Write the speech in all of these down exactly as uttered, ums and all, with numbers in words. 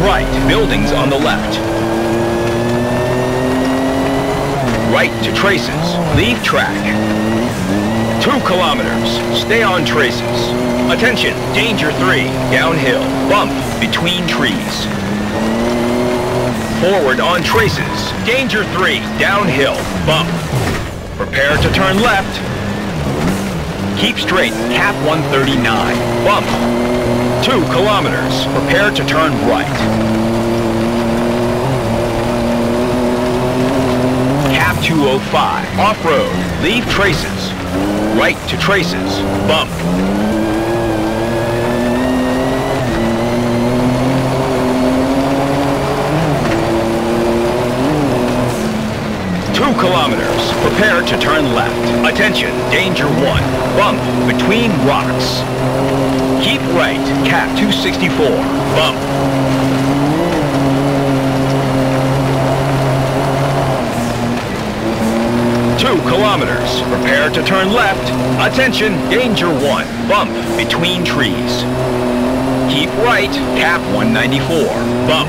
right, buildings on the left. Right to traces, leave track. Two kilometers, stay on traces. Attention, danger three, downhill, bump between trees. Forward on traces, danger three, downhill, bump. Prepare to turn left. Keep straight, cap one thirty-nine, bump. Two kilometers, prepare to turn right. Cap two oh five, off-road, leave traces. Right to traces, bump. Two kilometers, prepare to turn left. Attention, danger one, bump between rocks. Keep right, cap two sixty-four, bump. Two kilometers, prepare to turn left. Attention, danger one, bump between trees. Keep right, cap one ninety-four, bump.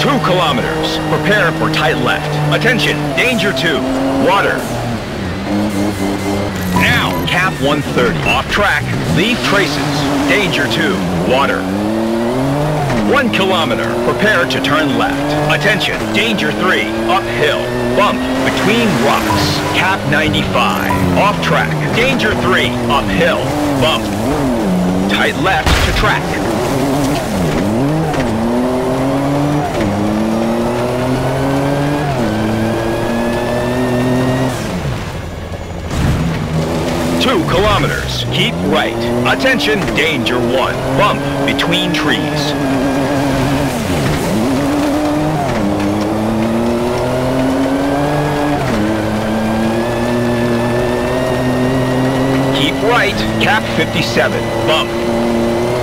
Two kilometers, prepare for tight left. Attention, danger two, water. Now, cap one thirty, off track, leave traces. Danger two, water. One kilometer, prepare to turn left. Attention, danger three, uphill, bump between rocks. Cap ninety-five, off track, danger three, uphill, bump. Tight left to track. Two kilometers, keep right. Attention, danger one, bump between trees. Keep right, cap fifty-seven, bump.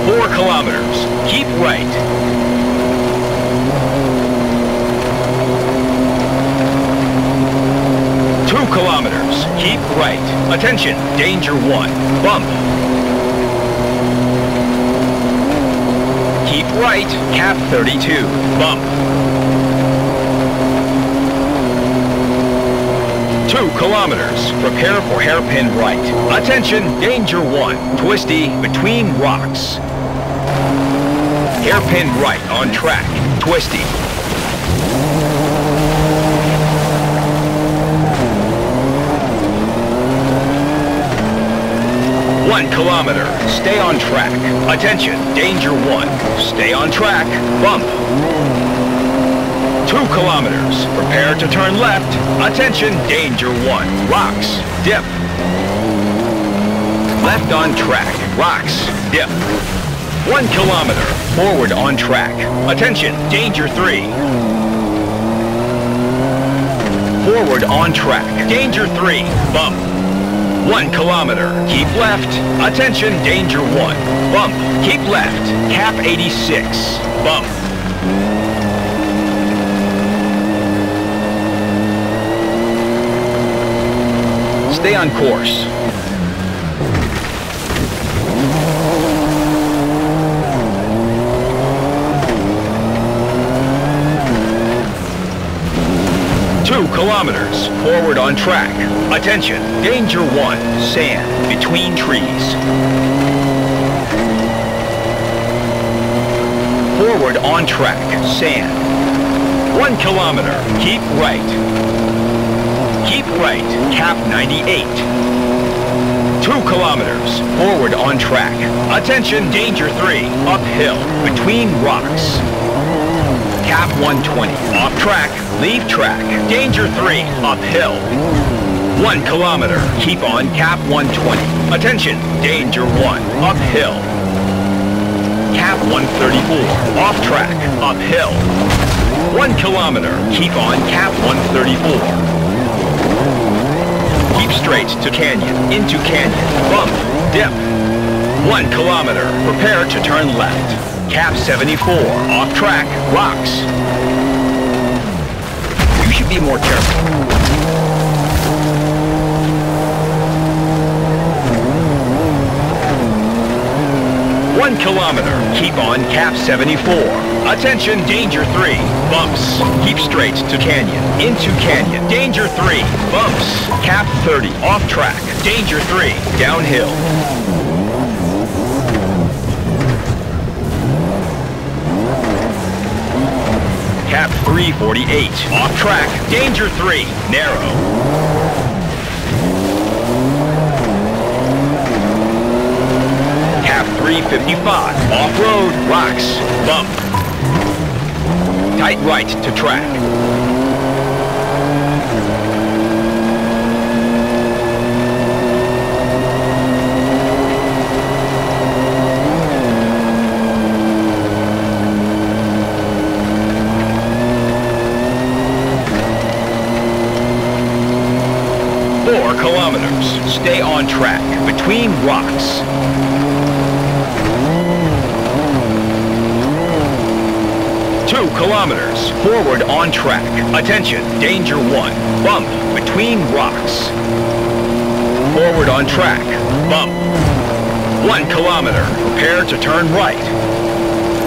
Four kilometers, keep right. Kilometers, keep right. Attention, danger one, bump. Keep right, cap thirty-two, bump. Two kilometers, prepare for hairpin right. Attention, danger one, twisty between rocks. Hairpin right on track, twisty. One kilometer, stay on track. Attention, danger one, stay on track, bump. Two kilometers, prepare to turn left. Attention, danger one, rocks, dip. Left on track, rocks, dip. One kilometer, forward on track. Attention, danger three. Forward on track, danger three, bump. One kilometer, keep left. Attention, danger one, bump. Keep left, cap eighty-six, bump. Stay on course. Two kilometers, forward on track. Attention, danger one, sand between trees. Forward on track, sand. One kilometer, keep right. Keep right, cap ninety-eight. Two kilometers, forward on track. Attention, danger three, uphill, between rocks. Cap one twenty, off track, leave track. Danger three, uphill. One kilometer, keep on cap one twenty. Attention, danger one, uphill. Cap one thirty-four, off track, uphill. One kilometer, keep on cap one thirty-four. Keep straight to canyon, into canyon, bump, dip. One kilometer, prepare to turn left. Cap seventy-four, off track, rocks. You should be more careful. One kilometer. Keep on cap seventy-four. Attention, danger three. Bumps. Keep straight to canyon. Into canyon. Danger three. Bumps. Cap thirty. Off track. Danger three. Downhill. Cap three forty-eight, off track, danger three, narrow. Cap three fifty-five, off-road, rocks, bump. Tight right to track. Kilometers. Stay on track between rocks. Two kilometers. Forward on track. Attention, danger one. Bump between rocks. Forward on track. Bump. One kilometer. Prepare to turn right.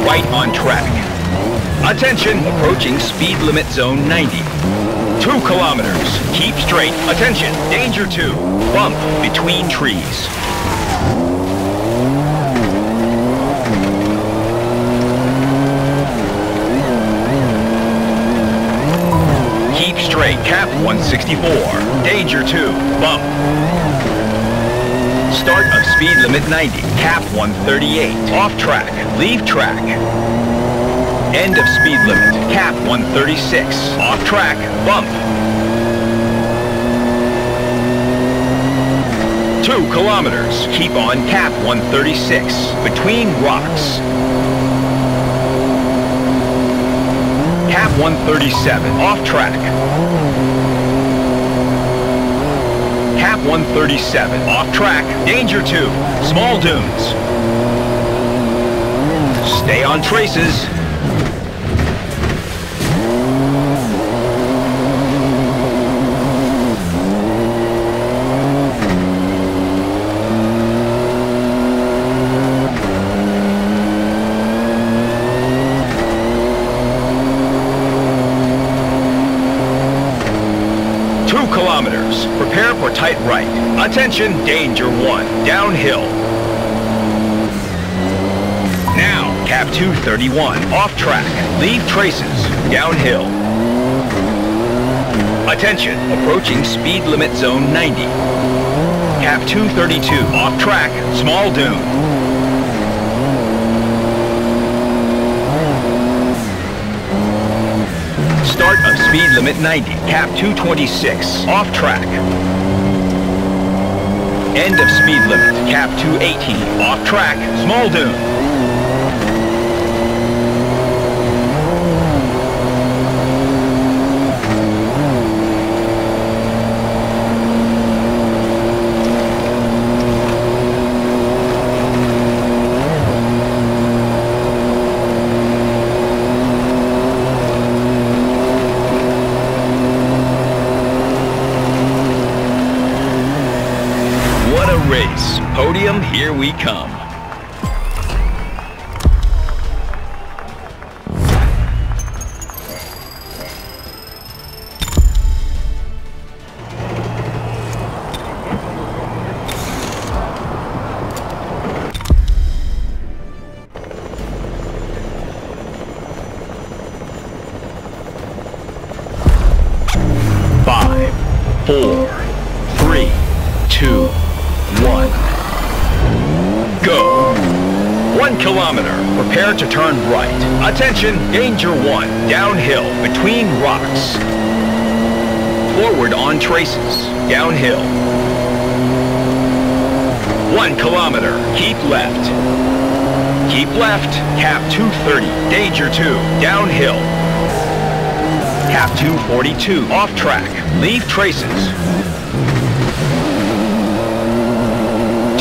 Right on track. Attention, approaching speed limit zone ninety. Two kilometers. Keep straight. Attention. Danger two. Bump between trees. Keep straight. Cap one sixty-four. Danger two. Bump. Start of speed limit ninety. Cap one thirty-eight. Off track. Leave track. End of speed limit, cap one thirty-six, off track, bump. Two kilometers, keep on cap one thirty-six, between rocks. Cap one thirty-seven, off track. Cap one thirty-seven, off track, danger two, small dunes. Stay on traces. Kilometers. Prepare for tight right. Attention, danger one. Downhill. Now, cap two thirty-one. Off track. Leave traces. Downhill. Attention, approaching speed limit zone ninety. Cap two thirty-two. Off track. Small dune. Start of speed limit ninety, cap two twenty-six, off track. End of speed limit, cap two eighteen, off track, small dune. Race. Podium, here we come. Five, four, three, two, one. Go. One kilometer. Prepare to turn right. Attention, danger one. Downhill between rocks. Forward on traces. Downhill. One kilometer. Keep left. Keep left. Cap two thirty. Danger two. Downhill. Cap two forty-two. Off track. Leave traces.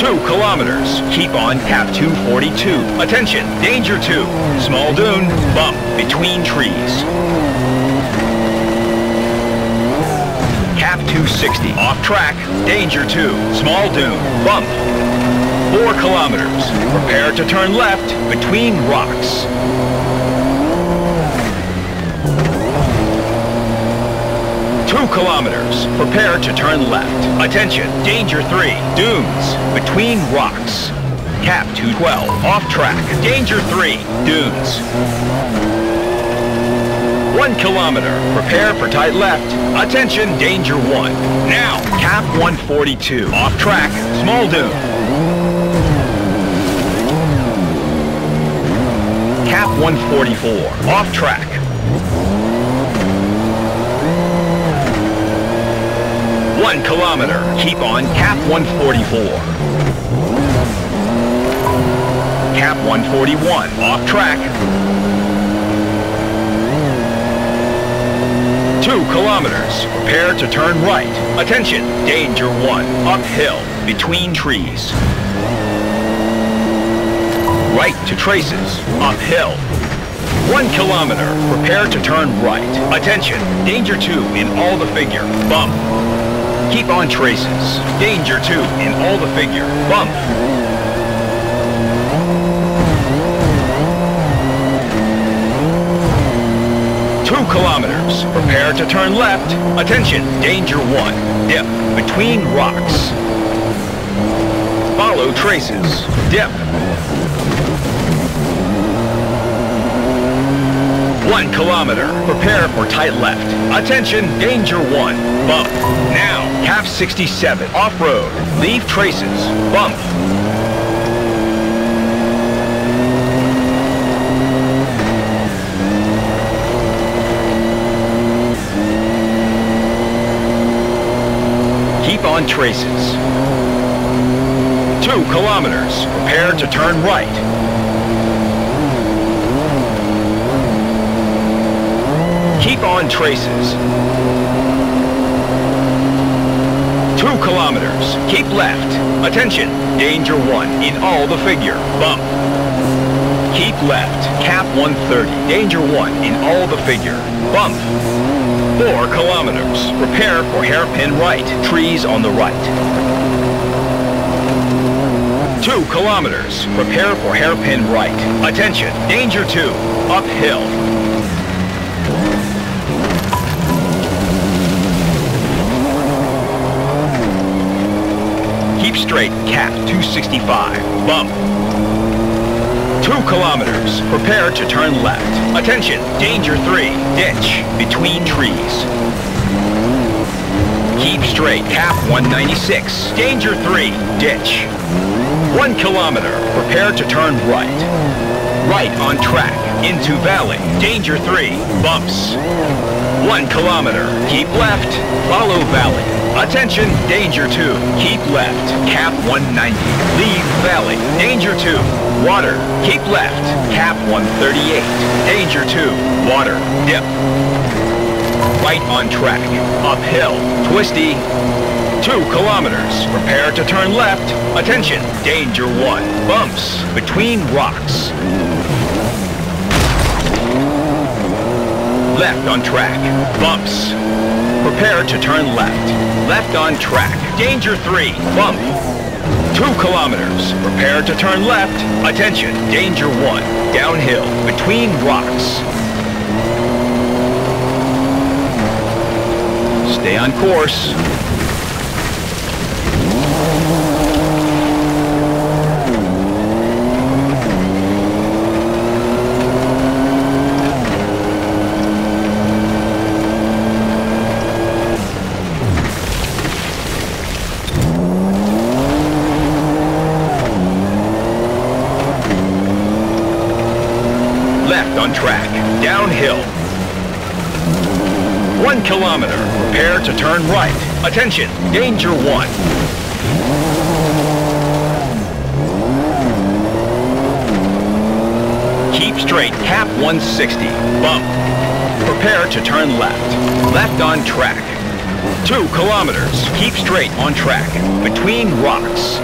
Two kilometers. Keep on cap two forty-two. Attention, danger two. Small dune, bump between trees. Cap two sixty, off track. Danger two. Small dune, bump. four kilometers. Prepare to turn left between rocks. Two kilometers. Prepare to turn left. Attention, danger three, dunes, between rocks. Cap two twelve, off track, danger three, dunes. One kilometer, prepare for tight left. Attention, danger one. Now, cap one forty-two, off track, small dune. Cap one forty-four, off track. One kilometer, keep on cap one forty-four. Cap one forty-one, off track. Two kilometers, prepare to turn right. Attention, danger one, uphill, between trees. Right to traces, uphill. One kilometer, prepare to turn right. Attention, danger two in all the figure, bump. Keep on traces, danger two in all the figure, bump. Two kilometers, prepare to turn left. Attention, danger one, dip between rocks. Follow traces, dip. One kilometer, prepare for tight left. Attention, danger one, bump. Now, half sixty-seven, off-road, leave traces, bump. On traces. Two kilometers. Prepare to turn right. Keep on traces. Two kilometers. Keep left. Attention. Danger one in all the figure. Bump. Keep left. Cap one thirty. Danger one in all the figure. Bump. Four kilometers. Prepare for hairpin right. Trees on the right. Two kilometers. Prepare for hairpin right. Attention. Danger two. Uphill. Keep straight. Cap two sixty-five. Bump. Two kilometers. Prepare to turn left. Attention, danger three, ditch, between trees. Keep straight, cap one ninety-six, danger three, ditch. One kilometer, prepare to turn right. Right on track, into valley, danger three, bumps. One kilometer, keep left, follow valley. Attention, danger two, keep left, cap one ninety, leave valley, danger two. Water, keep left, cap one thirty-eight, danger two, water, dip. Right on track, uphill, twisty, two kilometers, prepare to turn left, attention, danger one, bumps, between rocks. Left on track, bumps, prepare to turn left, left on track, danger three, bump. Two kilometers, prepare to turn left. Attention, danger one, downhill, between rocks. Stay on course. On track, downhill. One kilometer, prepare to turn right. Attention, danger one. Keep straight, cap one sixty, bump. Prepare to turn left, left on track. Two kilometers, keep straight on track, between rocks.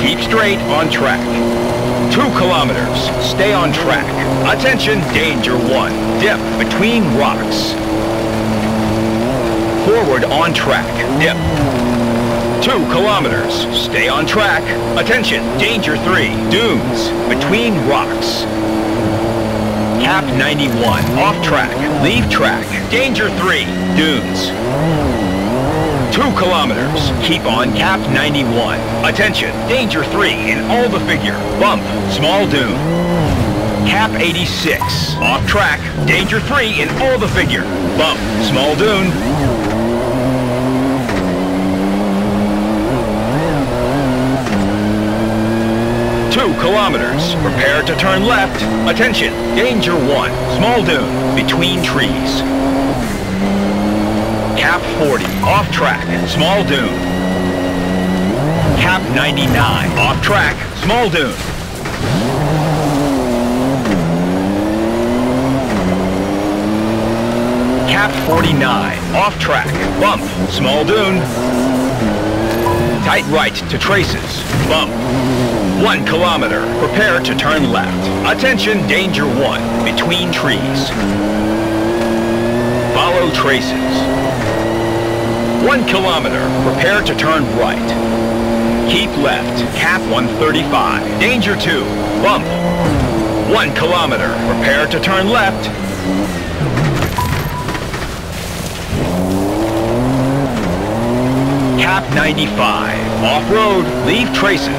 Keep straight on track. Two kilometers. Stay on track. Attention, danger one. Dip between rocks. forward on track. Dip. Two kilometers. Stay on track. Attention. Danger three. Dunes. Between rocks. Cap ninety-one. Off track. Leave track. Danger three. Dunes. Two kilometers. Keep on cap ninety-one. Attention. Danger three in all the figure. Bump. Small dune. Cap eighty-six, off track, danger three in all the figure, bump, small dune. Two kilometers, prepare to turn left, attention, danger one, small dune, between trees. Cap forty, off track, small dune. Cap ninety-nine, off track, small dune. Cap forty-nine, off track, bump, small dune. Tight right to traces, bump. One kilometer, prepare to turn left. Attention, danger one, between trees. Follow traces. One kilometer, prepare to turn right. Keep left, cap one thirty-five, danger two, bump. One kilometer, prepare to turn left. Cap ninety-five, off-road, leave traces.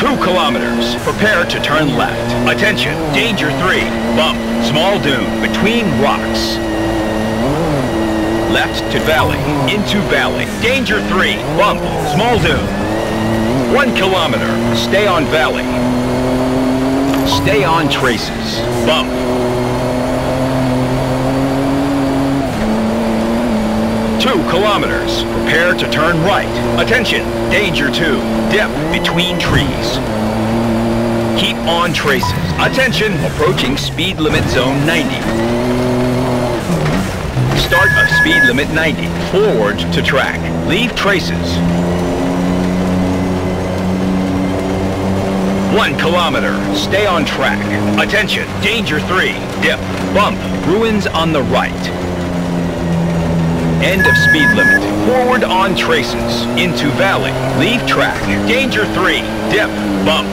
Two kilometers, prepare to turn left. Attention, danger three, bump, small dune, between rocks. Left to valley, into valley, danger three, bump, small dune. One kilometer, stay on valley. Stay on traces, bump. Two kilometers. Prepare to turn right. Attention. Danger two. Dip between trees. Keep on traces. Attention. Approaching speed limit zone ninety. Start of speed limit ninety. Forward to track. Leave traces. One kilometer. Stay on track. Attention. Danger three. Dip. Bump. Ruins on the right. End of speed limit. Forward on traces. Into valley. Leave track. Danger three. Dip. Bump.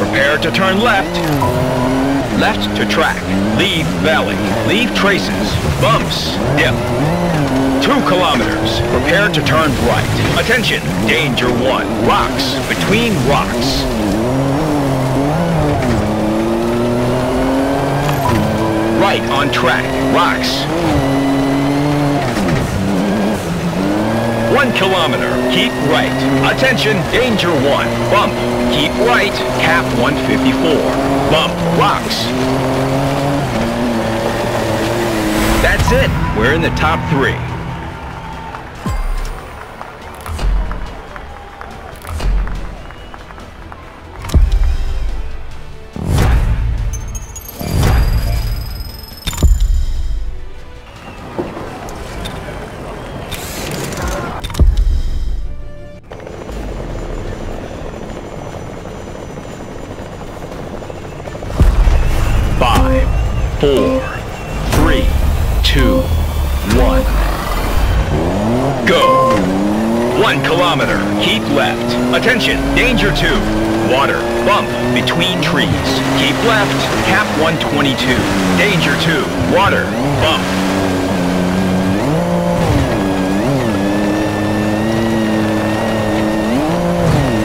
Prepare to turn left. Left to track. Leave valley. Leave traces. Bumps. Dip. Two kilometers. Prepare to turn right. Attention. Danger one. Rocks. Between rocks. Right on track. Rocks. One kilometer, keep right. Attention, danger one, bump. Keep right, cap one fifty-four. Bump, rocks. That's it, we're in the top three. Four, three, two, one, go. One kilometer, keep left. Attention, danger two, water, bump, between trees. Keep left, cap one twenty-two, danger two, water, bump.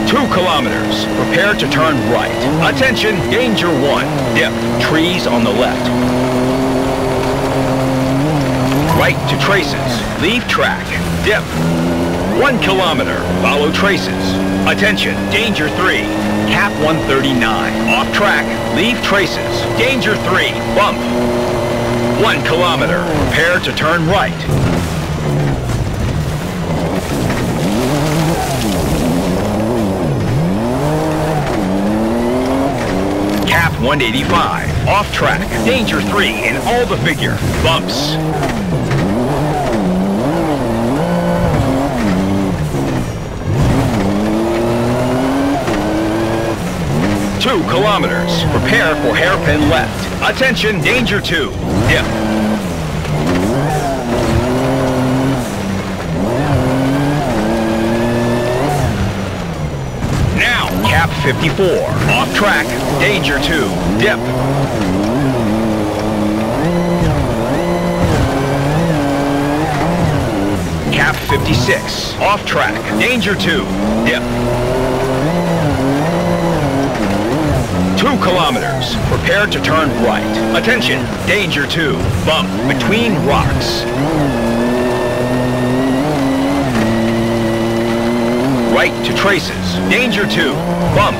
Two kilometers, prepare to turn right. Attention, danger one, dip, trees on the left. Right to traces, leave track, dip. One kilometer, follow traces. Attention, danger three, cap one thirty-nine. Off track, leave traces. Danger three, bump. One kilometer, prepare to turn right. Cap one eighty-five, off track, danger three in all the figure, bumps. Two kilometers. Prepare for hairpin left. Attention, danger two. Dip. fifty-four. Off track, danger two, dip. Cap fifty-six, off track, danger two, dip. Two kilometers, prepare to turn right. Attention, danger two, bump between rocks. Right to traces. Danger two. Bump.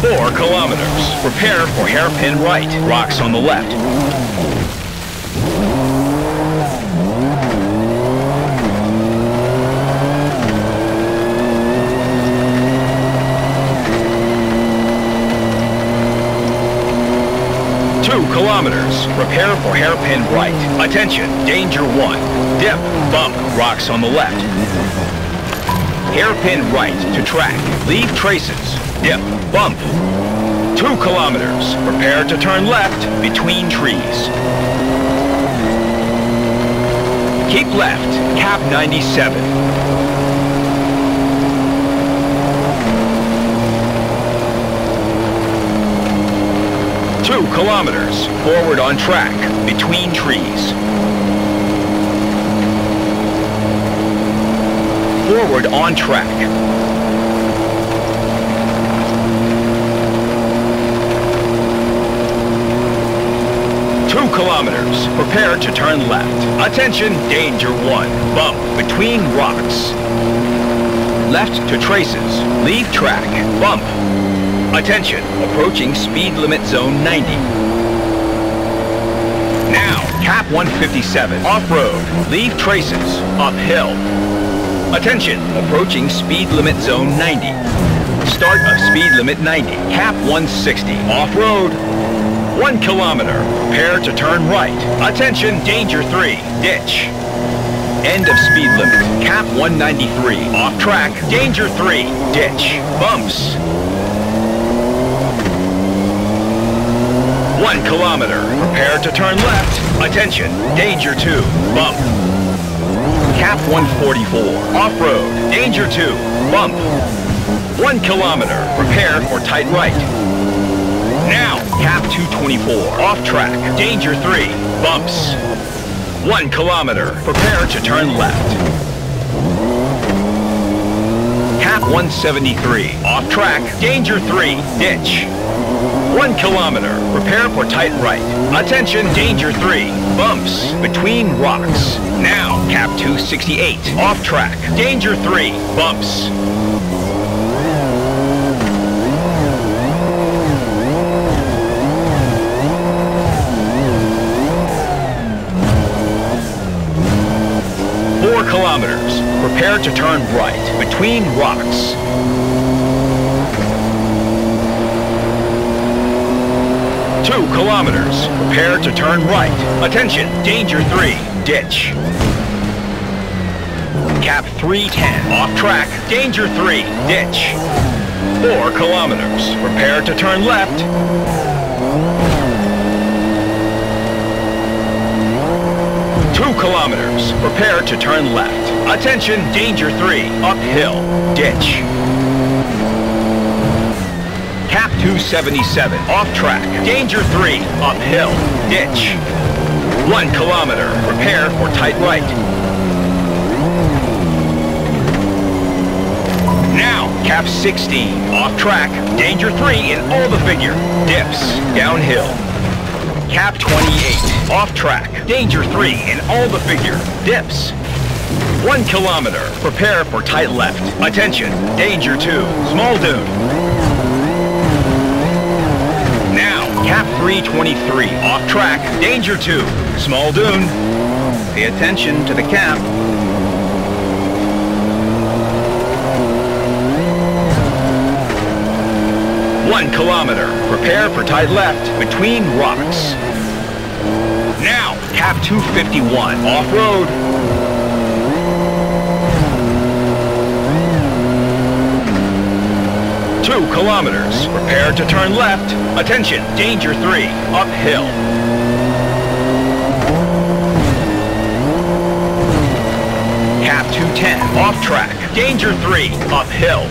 Four kilometers. Prepare for hairpin right. Rocks on the left. Two kilometers. Prepare for hairpin right. Attention. Danger one. Dip, bump, rocks on the left. Hairpin right to track. Leave traces. Dip, bump. Two kilometers. Prepare to turn left between trees. Keep left. Cap ninety-seven. Two kilometers. Forward on track between trees. Forward on track. Two kilometers. Prepare to turn left. Attention, danger one. Bump between rocks. Left to traces. Leave track. Bump. Attention, approaching speed limit zone ninety. Now, cap one fifty-seven. Off-road. Leave traces. Uphill. Attention, approaching speed limit zone ninety. Start of speed limit ninety, cap one sixty. Off-road, one kilometer. Prepare to turn right. Attention, danger three, ditch. End of speed limit, cap one ninety-three. Off track, danger three, ditch. Bumps. One kilometer. Prepare to turn left. Attention, danger two, bump. Cap one forty-four. Off-road. Danger two. Bump. One kilometer. Prepare for tight right. Now, cap two twenty-four. Off track. Danger three. Bumps. One kilometer. Prepare to turn left. Cap one seventy-three. Off track. Danger three. Ditch. One kilometer. Prepare for tight right. Attention, danger three. Bumps between rocks. Now, cap two sixty-eight. Off track. Danger three. Bumps. Four kilometers. Prepare to turn right between rocks. Two kilometers. Prepare to turn right. Attention, danger three. Ditch. Cap three ten. Off track. Danger three. Ditch. Four kilometers. Prepare to turn left. Two kilometers. Prepare to turn left. Attention, danger three. Uphill. Ditch. Cap two seventy-seven, off track, danger three, uphill, ditch. One kilometer, prepare for tight right. Now, cap sixteen, off track, danger three in all the figure, dips, downhill. Cap twenty-eight, off track, danger three in all the figure, dips. One kilometer, prepare for tight left. Attention, danger two, small dune. Cap three twenty-three, off track, danger two, small dune. Pay attention to the cap. One kilometer, prepare for tight left between rocks. Now, cap two fifty-one, off-road. Two kilometers. Prepare to turn left. Attention, danger three. Uphill. Cap two ten. Off track. Danger three, uphill.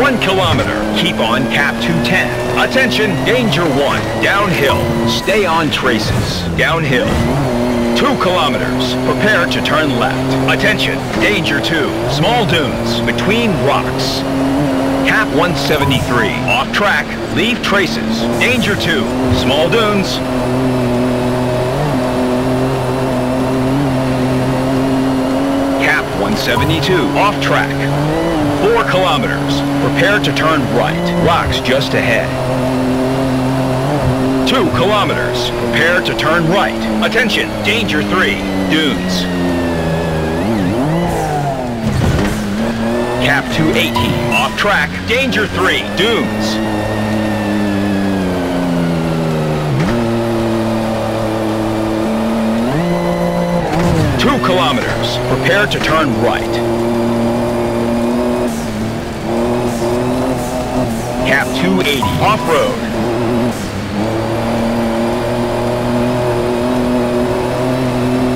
One kilometer, keep on cap two ten. Attention, danger one, downhill. Stay on traces, downhill. Two kilometers, prepare to turn left. Attention, danger two, small dunes, between rocks. Cap one seventy-three, off track, leave traces. Danger two, small dunes. one seventy-two, off track. Four kilometers. Prepare to turn right. Rocks just ahead. Two kilometers. Prepare to turn right. Attention, danger three, dunes. Cap two eighteen, off track. Danger three, dunes. Two kilometers. Prepare to turn right. Cap two eighty. Off-road.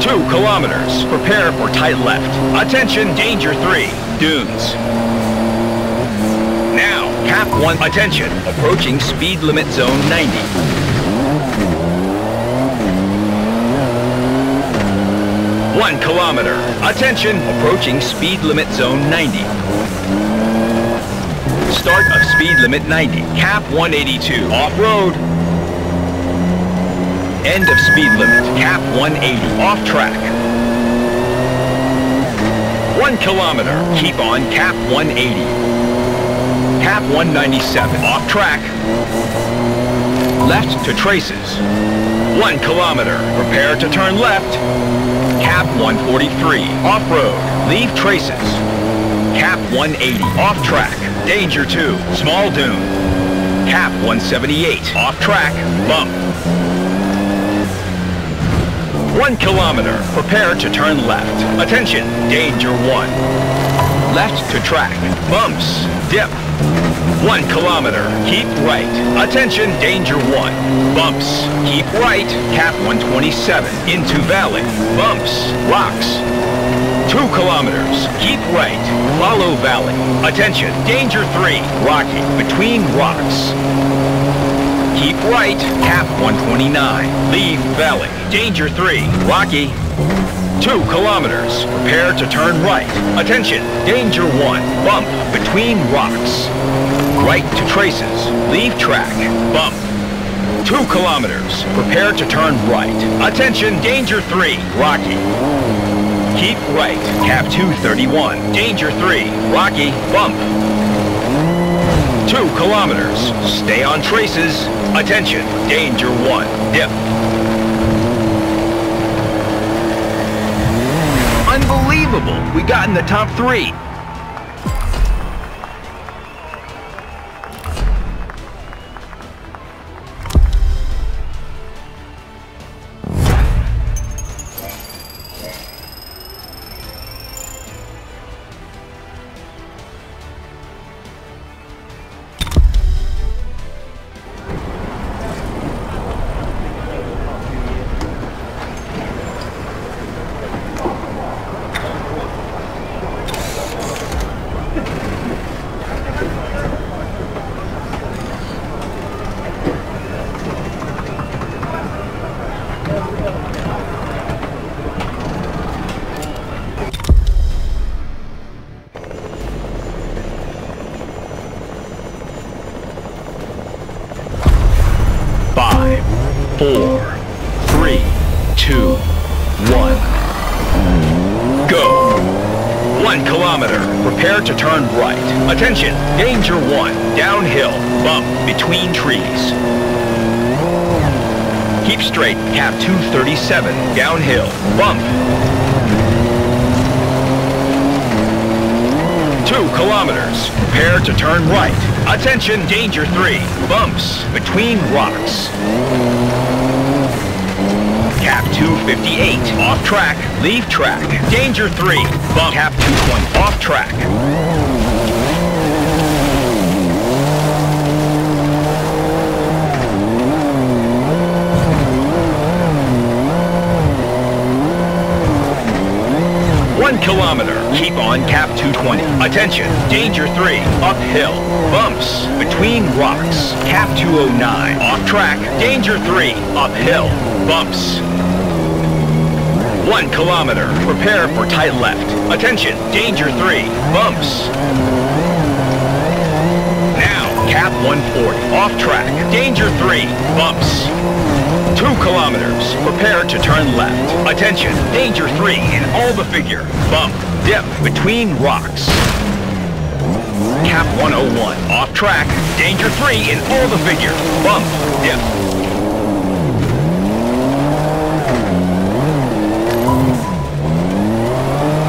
Two kilometers. Prepare for tight left. Attention, danger three. Dunes. Now, cap one. Attention. Approaching speed limit zone ninety. One kilometer. Attention, approaching speed limit zone ninety. Start of speed limit ninety. Cap one eighty-two. Off-road. End of speed limit. Cap one eighty. Off track. One kilometer. Keep on cap one eighty. Cap one ninety-seven. Off track. Left to traces. One kilometer. Prepare to turn left. Cap one forty-three, off-road, leave traces. Cap one eighty, off-track, danger two, small dune. Cap one seventy-eight, off-track, bump. One kilometer, prepare to turn left. Attention, danger one. Left to track, bumps, dip. One kilometer, keep right. Attention, danger one. Bumps, keep right. Cap one twenty-seven, into valley. Bumps, rocks. Two kilometers, keep right. Follow valley. Attention, danger three. Rocky, between rocks. Keep right. Cap one twenty-nine, leave valley. Danger three, rocky. Two kilometers, prepare to turn right. Attention, danger one, bump, between rocks. Right to traces, leave track, bump. Two kilometers, prepare to turn right. Attention, danger three, rocky. Keep right, cap two thirty-one, danger three, rocky, bump. Two kilometers, stay on traces. Attention, danger one, dip. Unbelievable! We got in the top three! To turn right. Attention, danger one, downhill, bump between trees. Keep straight, cap two thirty-seven, downhill, bump. Two kilometers, prepare to turn right. Attention, danger three, bumps between rocks. Cap two fifty-eight, off track, leave track. Danger three, bump. Cap two twenty, off track. one kilometer. Keep on cap two twenty. Attention, danger three, uphill. Bumps, between rocks. Cap two oh nine, off track. Danger three, uphill. Bumps. one kilometer, prepare for tight left. Attention, danger three, bumps. Now, cap one forty, off track. Danger three, bumps. two kilometers, prepare to turn left. Attention, danger three in all the figure. Bump, dip, between rocks. Cap one oh one, off track. Danger three in all the figure. Bump, dip.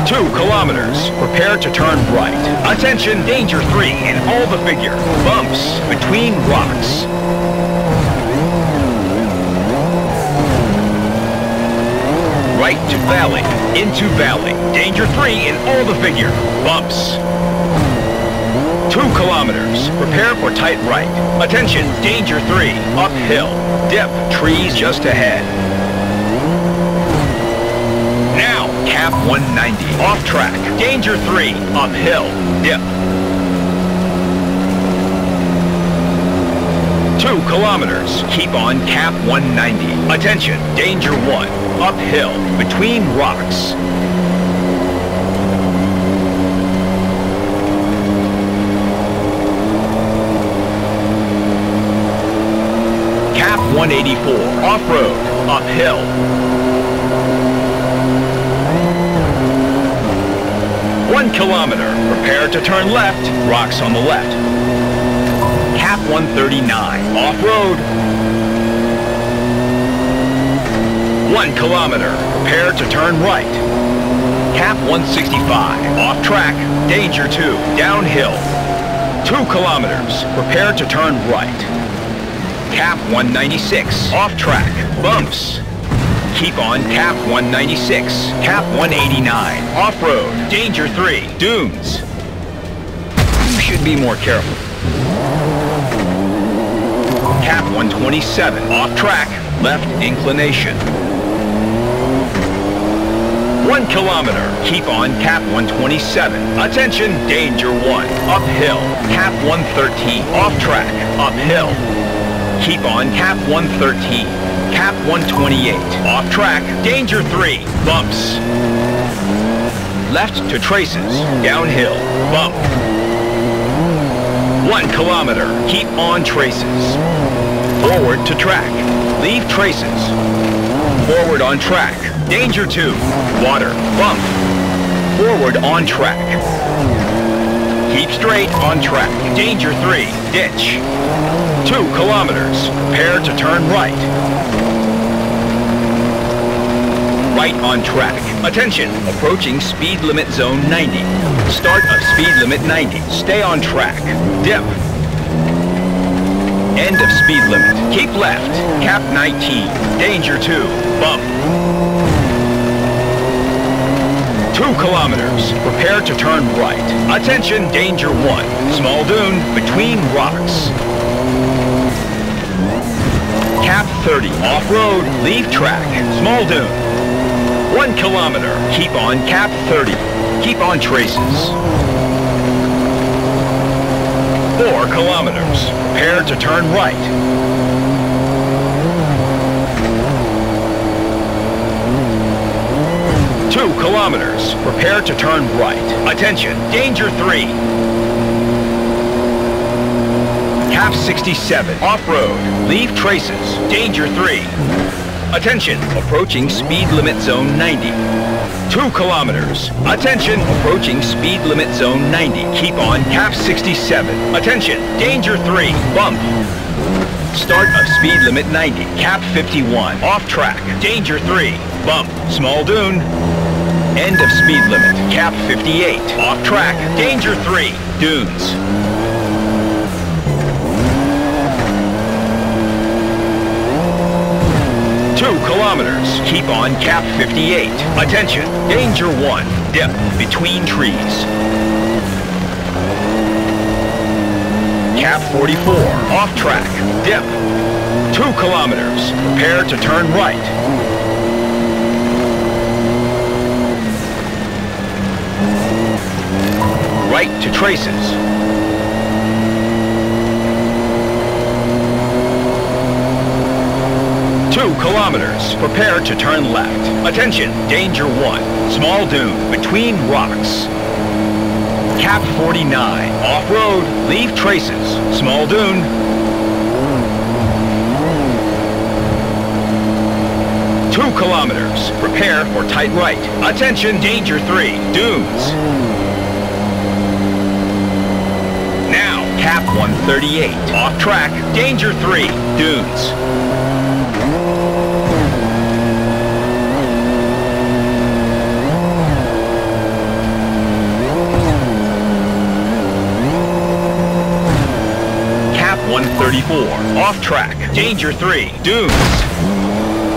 two kilometers, prepare to turn right. Attention, danger three in all the figure. Bumps, between rocks. Right to valley, into valley. Danger three in all the figure. Bumps. two kilometers, prepare for tight right. Attention, danger three, uphill. Dip, trees just ahead. Now, cap one ninety, off track. Danger three, uphill, dip. two kilometers, keep on cap one ninety. Attention, danger one. Uphill, between rocks. Cap one eighty-four, off-road, uphill. One kilometer, prepare to turn left, rocks on the left. Cap one thirty-nine, off-road. One kilometer, prepare to turn right. Cap one sixty-five, off track, danger two, downhill. Two kilometers, prepare to turn right. Cap one ninety-six, off track, bumps. Keep on cap one ninety-six, cap one eighty-nine, off-road, danger three, dunes. You should be more careful. Cap one twenty-seven, off track, left inclination. One kilometer, keep on cap one twenty-seven. Attention, danger one, uphill. Cap one thirteen, off track, uphill. Keep on cap one thirteen, cap one twenty-eight, off track, danger three, bumps. Left to traces, downhill, bump. One kilometer, keep on traces. Forward to track, leave traces. Forward on track. Danger two, water, bump. Forward on track. Keep straight on track. Danger three, ditch. Two kilometers, prepare to turn right. Right on track. Attention, approaching speed limit zone ninety. Start of speed limit ninety. Stay on track. Dip. End of speed limit. Keep left. Cap nineteen. Danger two, bump. Two kilometers, prepare to turn right. Attention, danger one, small dune, between rocks. Cap thirty, off-road, leave track, small dune. One kilometer, keep on cap thirty, keep on traces. Four kilometers, prepare to turn right. Two kilometers, prepare to turn right. Attention, danger three. Cap sixty-seven, off-road, leave traces, danger three. Attention, approaching speed limit zone ninety. Two kilometers, attention, approaching speed limit zone ninety. Keep on cap sixty-seven, attention, danger three, bump. Start of speed limit ninety, cap fifty-one, off track, danger three, bump, small dune. End of speed limit, cap fifty-eight, off track, danger three, dunes. Two kilometers, keep on cap fifty-eight. Attention, danger one, dip, between trees. Cap forty-four, off track, dip. Two kilometers, prepare to turn right. right to traces. Two kilometers. Prepare to turn left. Attention, danger one. Small dune between rocks. Cap forty-nine. Off-road, leave traces. Small dune. Two kilometers. Prepare for tight right. Attention, danger three. Dunes. Now, cap one thirty-eight. Off track. Danger three. Dunes. one thirty-four, off track, danger three, dunes.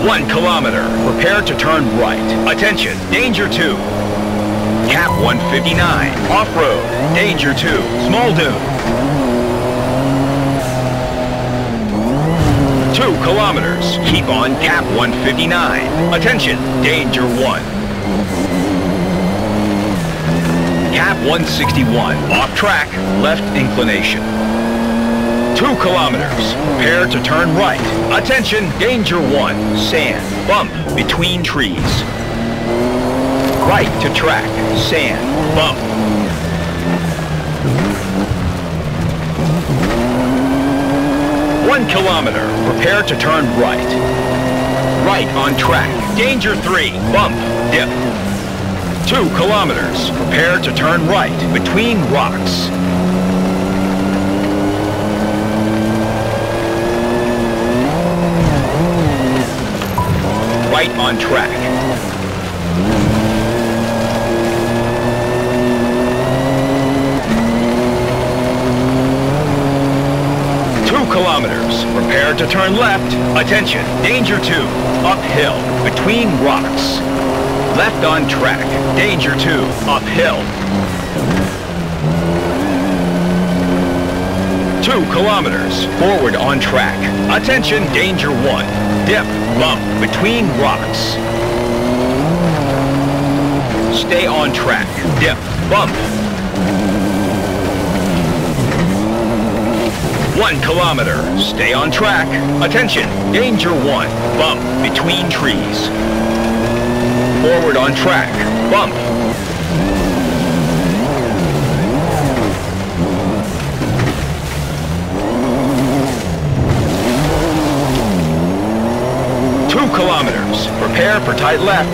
One kilometer, prepare to turn right. Attention, danger two. Cap one fifty-nine, off-road, danger two, small dune. Two kilometers, keep on cap one fifty-nine. Attention, danger one. Cap one sixty-one, off track, left inclination. Two kilometers. Prepare to turn right. Attention, danger one. Sand. Bump between trees. Right to track. Sand. Bump. One kilometer. Prepare to turn right. Right on track. Danger three. Bump. Dip. Two kilometers. Prepare to turn right. Between rocks. Right on track. Two kilometers. Prepare to turn left. Attention. Danger two. Uphill. Between rocks. Left on track. Danger two. Uphill. Two kilometers. Forward on track. Attention. Danger one. Dip. Bump between rocks. Stay on track. Dip. Bump. One kilometer. Stay on track. Attention. Danger one. Bump between trees. Forward on track. Bump. Kilometers. Prepare for tight left.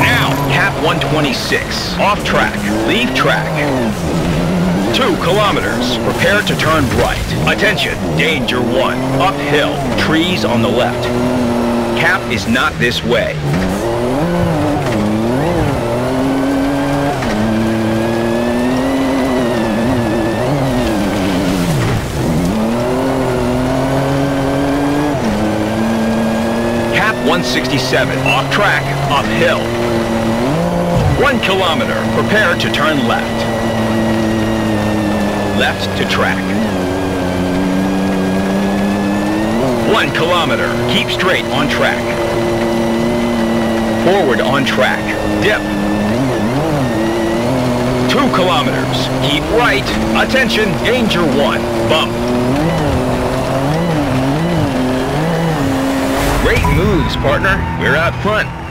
Now, cap one twenty-six. Off track. Leave track. Two kilometers. Prepare to turn right. Attention. Danger one. Uphill. Trees on the left. Cap is not this way. one sixty-seven, off track, uphill. One kilometer, prepare to turn left. Left to track. One kilometer, keep straight on track. Forward on track, dip. Two kilometers, keep right. Attention, danger one, bump. Great moves, partner. We're out front.